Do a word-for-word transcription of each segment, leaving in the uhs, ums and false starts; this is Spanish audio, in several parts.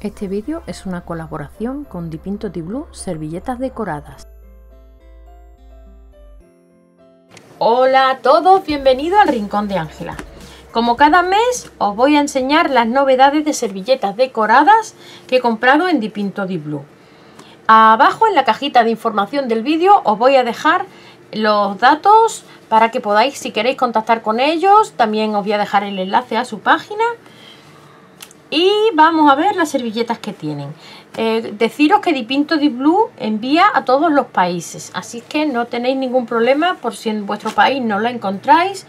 Este vídeo es una colaboración con Di Pinto Di Blu, servilletas decoradas. Hola a todos, bienvenidos al Rincón de Ángela. Como cada mes os voy a enseñar las novedades de servilletas decoradas que he comprado en Di Pinto Di Blu. Abajo en la cajita de información del vídeo os voy a dejar los datos para que podáis, si queréis, contactar con ellos. También os voy a dejar el enlace a su página. Y vamos a ver las servilletas que tienen. Eh, deciros que Di Pinto Di Blu envía a todos los países, así que no tenéis ningún problema por si en vuestro país no la encontráis.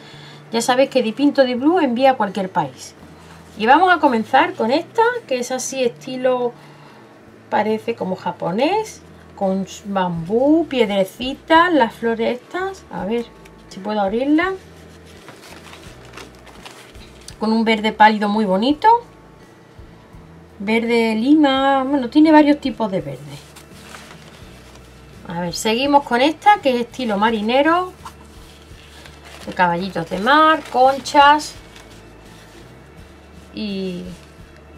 Ya sabéis que Di Pinto Di Blu envía a cualquier país. Y vamos a comenzar con esta, que es así estilo, parece como japonés, con bambú, piedrecitas, las flores estas. A ver si puedo abrirla. Con un verde pálido muy bonito. Verde lima, bueno, tiene varios tipos de verde. A ver, seguimos con esta que es estilo marinero, de caballitos de mar, conchas y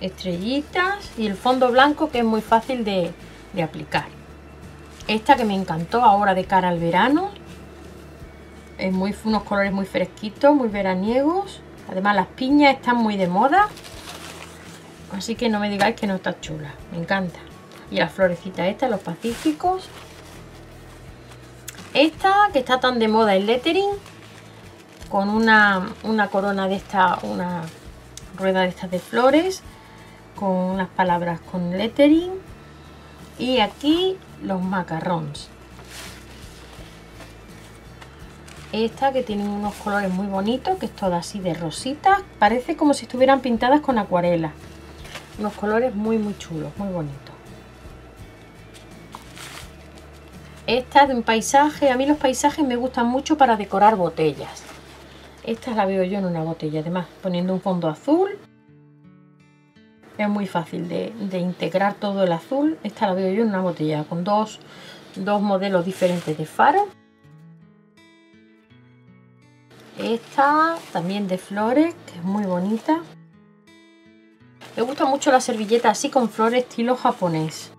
estrellitas, y el fondo blanco que es muy fácil de, de aplicar. Esta que me encantó ahora de cara al verano, es muy, unos colores muy fresquitos, muy veraniegos. Además las piñas están muy de moda. Así que no me digáis que no está chula, me encanta. Y las florecitas estas, los pacíficos. Esta que está tan de moda, el lettering, con una, una corona de esta, una rueda de estas de flores, con unas palabras con lettering. Y aquí los macarrones. Esta que tiene unos colores muy bonitos, que es toda así de rositas, parece como si estuvieran pintadas con acuarela. Unos colores muy muy chulos, muy bonitos. Esta es de un paisaje. A mí los paisajes me gustan mucho para decorar botellas. Esta la veo yo en una botella, además poniendo un fondo azul. Es muy fácil de, de integrar todo el azul. Esta la veo yo en una botella con dos, dos modelos diferentes de faro. Esta también de flores, que es muy bonita. Me gusta mucho la servilleta así con flores estilo japonés.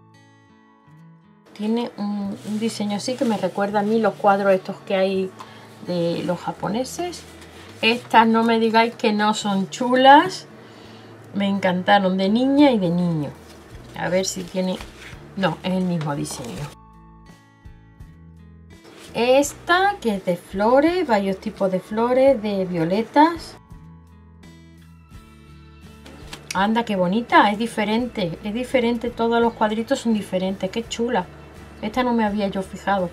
Tiene un, un diseño así que me recuerda a mí los cuadros estos que hay de los japoneses. Estas no me digáis que no son chulas. Me encantaron de niña y de niño. A ver si tiene... No, es el mismo diseño. Esta que es de flores, varios tipos de flores, de violetas. Anda, qué bonita, es diferente, es diferente, todos los cuadritos son diferentes, qué chula. Esta no me había yo fijado.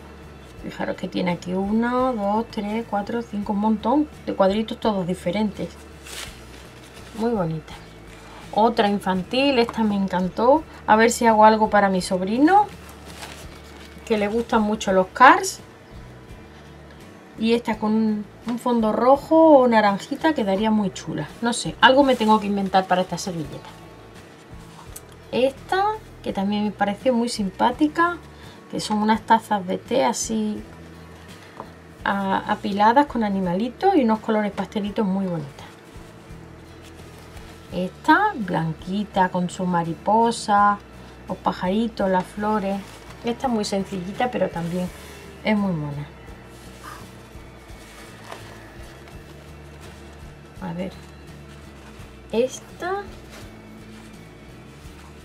Fijaros que tiene aquí uno, dos, tres, cuatro, cinco, un montón de cuadritos todos diferentes. Muy bonita. Otra infantil, esta me encantó. A ver si hago algo para mi sobrino, que le gustan mucho los Cars. Y esta con un fondo rojo o naranjita quedaría muy chula. No sé, algo me tengo que inventar para esta servilleta. Esta, que también me pareció muy simpática, que son unas tazas de té así a, apiladas con animalitos y unos colores pastelitos muy bonitas. Esta, blanquita con su mariposa, los pajaritos, las flores. Esta muy sencillita, pero también es muy mona. A ver, esta,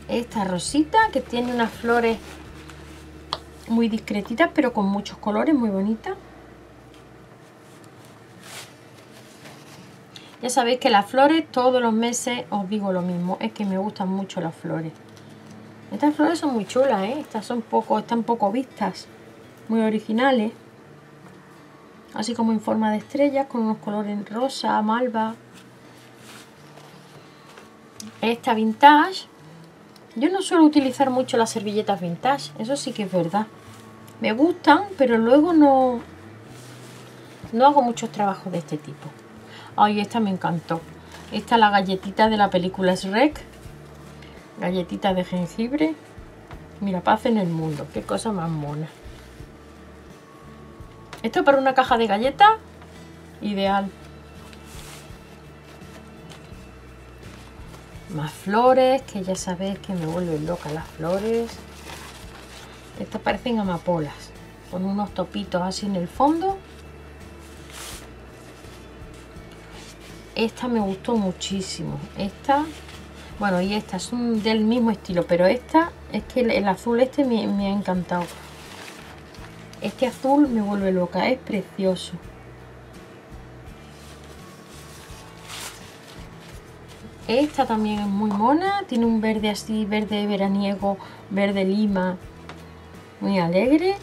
esta rosita que tiene unas flores muy discretitas pero con muchos colores, muy bonita. Ya sabéis que las flores todos los meses os digo lo mismo, es que me gustan mucho las flores. Estas flores son muy chulas, ¿eh? Estas son poco, están poco vistas, muy originales. Así como en forma de estrellas, con unos colores rosa, malva. Esta vintage. Yo no suelo utilizar mucho las servilletas vintage, eso sí que es verdad. Me gustan, pero luego no, no hago muchos trabajos de este tipo. Ay, esta me encantó. Esta es la galletita de la película Shrek. Galletita de jengibre. Mira, paz en el mundo, qué cosa más mona. Esto para una caja de galletas, ideal. más flores, que ya sabéis que me vuelven loca las flores. Estas parecen amapolas, con unos topitos así en el fondo. Esta me gustó muchísimo. Esta, bueno, y esta son del mismo estilo, pero esta, es que el, el azul este me, me ha encantado. Este azul me vuelve loca, es precioso. Esta también es muy mona, tiene un verde así, verde veraniego, verde lima, muy alegre.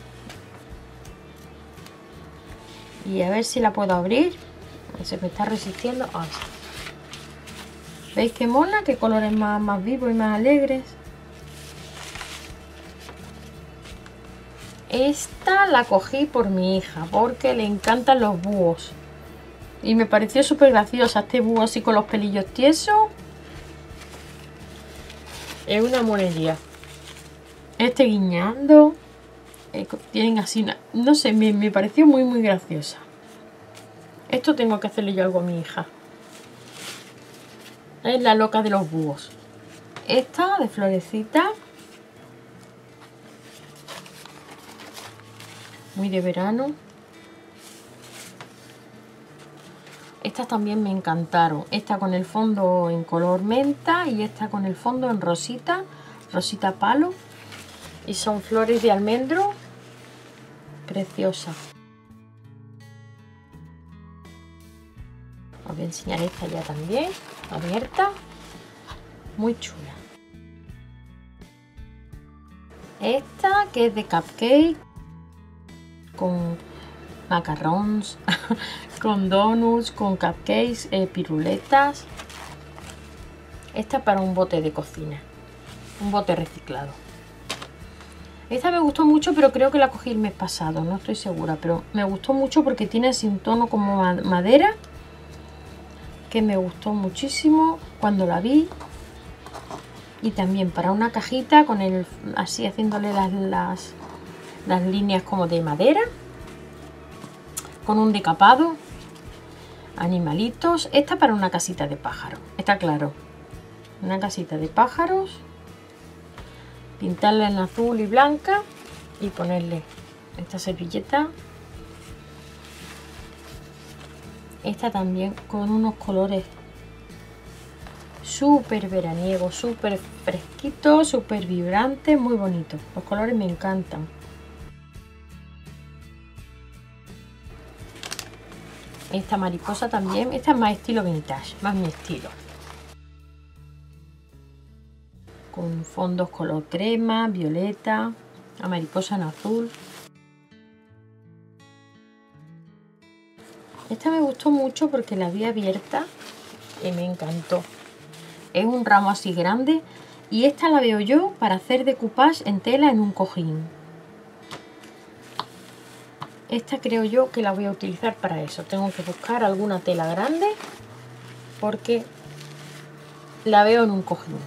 Y a ver si la puedo abrir. Se me está resistiendo. Ay. ¿Veis qué mona? Qué colores más, más vivos y más alegres. Esta la cogí por mi hija porque le encantan los búhos. Y me pareció súper graciosa este búho así con los pelillos tiesos. Es una monería. Este guiñando. Eh, tienen así una, no sé, me, me pareció muy muy graciosa. Esto tengo que hacerle yo algo a mi hija. Es la loca de los búhos. Esta de florecita. Muy de verano. Estas también me encantaron. Esta con el fondo en color menta y esta con el fondo en rosita. Rosita palo. Y son flores de almendro. Preciosas. Os voy a enseñar esta ya también, abierta, muy chula. Esta que es de cupcake, con macarrones, con donuts, con cupcakes, eh, piruletas. Esta para un bote de cocina, un bote reciclado. Esta me gustó mucho, pero creo que la cogí el mes pasado, no estoy segura. Pero me gustó mucho porque tiene así un tono como madera, que me gustó muchísimo cuando la vi. Y también para una cajita con el así haciéndole las, las, las líneas como de madera, con un decapado, animalitos. Esta para una casita de pájaros, está claro, una casita de pájaros, pintarla en azul y blanca y ponerle esta servilleta. Esta también con unos colores súper veraniegos, súper fresquitos, súper vibrantes, muy bonitos. Los colores me encantan. Esta mariposa también, esta es más estilo vintage, más mi estilo. Con fondos color crema, violeta, la mariposa en azul. Esta me gustó mucho porque la vi abierta y me encantó. Es un ramo así grande y esta la veo yo para hacer decoupage en tela en un cojín. Esta creo yo que la voy a utilizar para eso. Tengo que buscar alguna tela grande porque la veo en un cojín.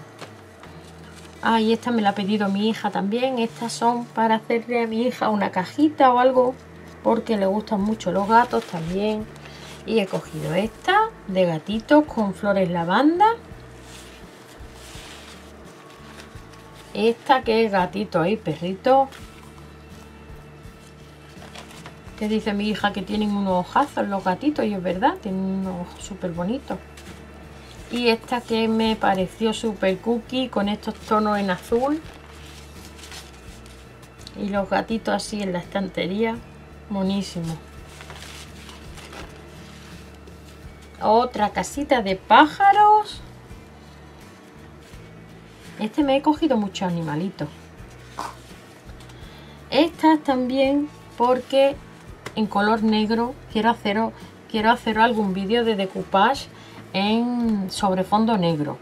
Ah, y esta me la ha pedido mi hija también. Estas son para hacerle a mi hija una cajita o algo, porque le gustan mucho los gatos también. Y he cogido esta de gatitos con flores lavanda. Esta que es gatito y perrito, que dice mi hija que tienen unos ojazos los gatitos, y es verdad, tienen unos ojos súper bonitos. Y esta que me pareció súper cookie, con estos tonos en azul y los gatitos así en la estantería. Buenísimo. Otra casita de pájaros. Este me he cogido muchos animalitos. Estas también porque en color negro quiero hacer, quiero hacer algún vídeo de decoupage en sobre fondo negro.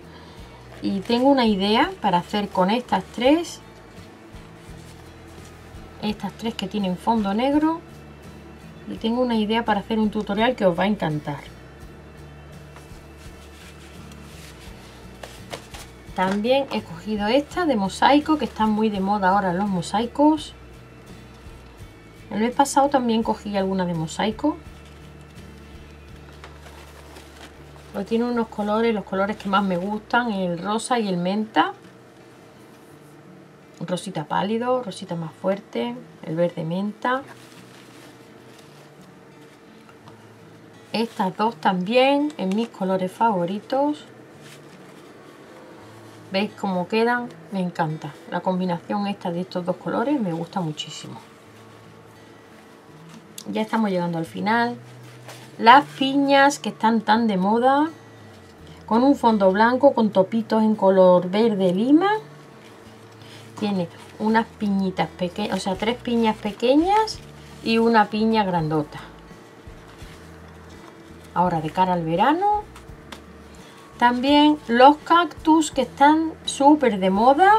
Y tengo una idea para hacer con estas tres. Estas tres que tienen fondo negro. Y tengo una idea para hacer un tutorial que os va a encantar. También he cogido esta de mosaico, que están muy de moda ahora los mosaicos. El mes pasado también cogí alguna de mosaico. Pues tiene unos colores, los colores que más me gustan, el rosa y el menta. Rosita pálido, rosita más fuerte, el verde menta. Estas dos también, en mis colores favoritos. ¿Veis cómo quedan? Me encanta. La combinación esta de estos dos colores me gusta muchísimo. Ya estamos llegando al final. Las piñas que están tan de moda. Con un fondo blanco, con topitos en color verde lima. Tiene unas piñitas pequeñas, o sea, tres piñas pequeñas y una piña grandota. Ahora de cara al verano. También los cactus que están súper de moda.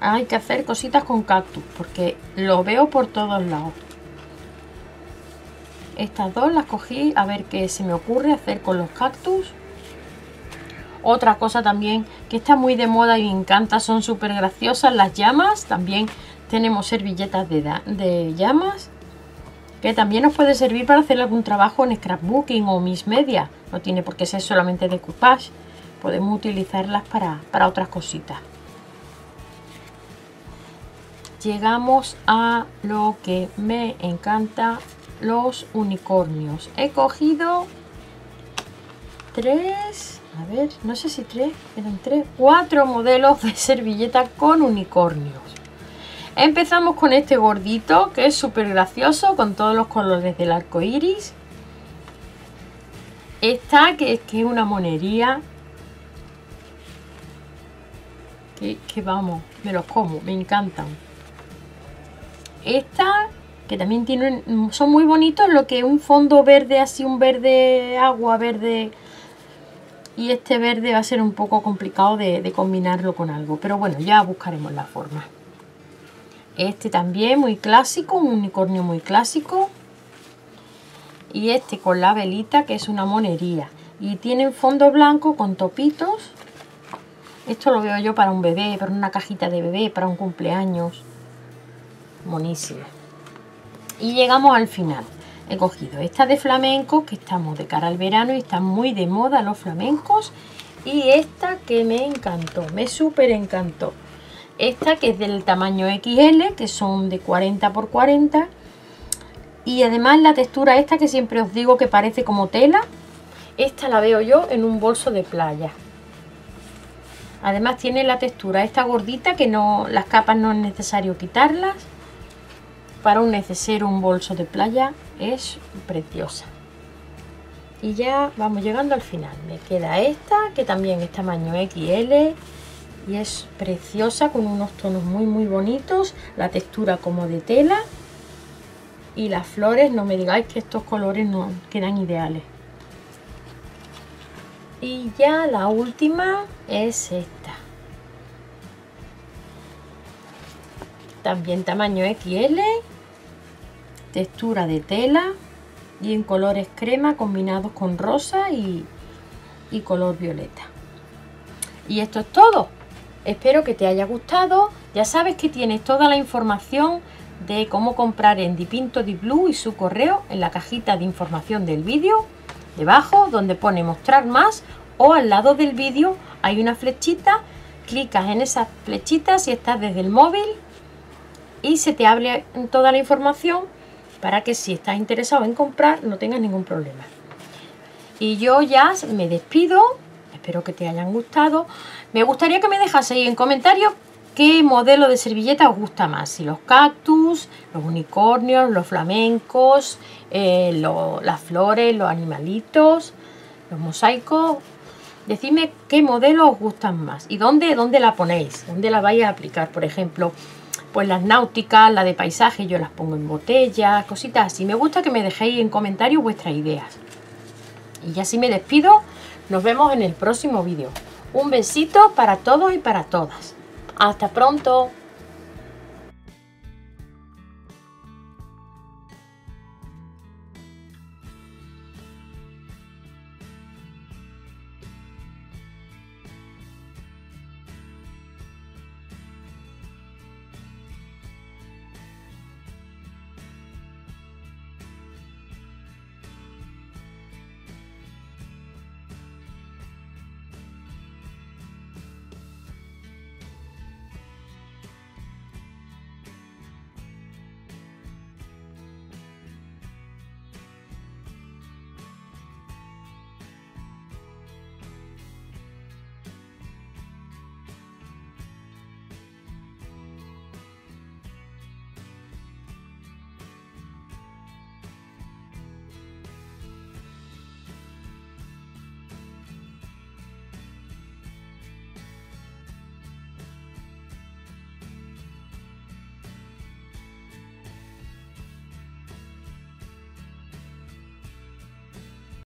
Hay que hacer cositas con cactus porque lo veo por todos lados. Estas dos las cogí a ver qué se me ocurre hacer con los cactus. Otra cosa también que está muy de moda y me encanta, son súper graciosas las llamas. También tenemos servilletas de, de llamas. Que también nos puede servir para hacer algún trabajo en scrapbooking o mis medias. No tiene por qué ser solamente decoupage. Podemos utilizarlas para, para otras cositas. Llegamos a lo que me encanta, los unicornios. He cogido tres, a ver, no sé si tres, eran tres, cuatro modelos de servilleta con unicornios. Empezamos con este gordito que es súper gracioso con todos los colores del arco iris. Esta que es que es una monería. Que, que vamos, me los como, me encantan. Esta que también tienen, son muy bonitos, lo que es un fondo verde así, un verde agua, verde. Y este verde va a ser un poco complicado de, de combinarlo con algo, pero bueno, ya buscaremos la forma. Este también muy clásico, un unicornio muy clásico. Y este con la velita, que es una monería. Y tienen fondo blanco con topitos. Esto lo veo yo para un bebé, para una cajita de bebé, para un cumpleaños. Monísimo. Y llegamos al final. He cogido esta de flamenco, que estamos de cara al verano y están muy de moda los flamencos. Y esta que me encantó, me súper encantó. Esta que es del tamaño equis ele, que son de cuarenta por cuarenta. Y además la textura esta que siempre os digo que parece como tela. Esta la veo yo en un bolso de playa. Además tiene la textura esta gordita que no, las capas no es necesario quitarlas. Para un neceser, un bolso de playa es preciosa. Y ya vamos llegando al final. Me queda esta que también es tamaño equis ele. Y es preciosa con unos tonos muy muy bonitos, la textura como de tela y las flores, no me digáis que estos colores no quedan ideales. Y ya la última es esta. También tamaño equis ele, textura de tela y en colores crema combinados con rosa y, y color violeta. Y esto es todo. Espero que te haya gustado. Ya sabes que tienes toda la información de cómo comprar en Di Pinto Di Blu y su correo en la cajita de información del vídeo, debajo donde pone mostrar más o al lado del vídeo hay una flechita, clicas en esa flechita si estás desde el móvil y se te abre toda la información para que si estás interesado en comprar no tengas ningún problema. Y yo ya me despido. Espero que te hayan gustado. Me gustaría que me dejaseis en comentarios qué modelo de servilleta os gusta más. Si los cactus, los unicornios, los flamencos, eh, lo, las flores, los animalitos, los mosaicos. Decidme qué modelo os gustan más y dónde, dónde la ponéis, dónde la vais a aplicar. Por ejemplo, pues las náuticas, la de paisaje, yo las pongo en botellas, cositas así. Me gusta que me dejéis en comentarios vuestras ideas. Y ya si me despido. Nos vemos en el próximo vídeo. Un besito para todos y para todas. ¡Hasta pronto!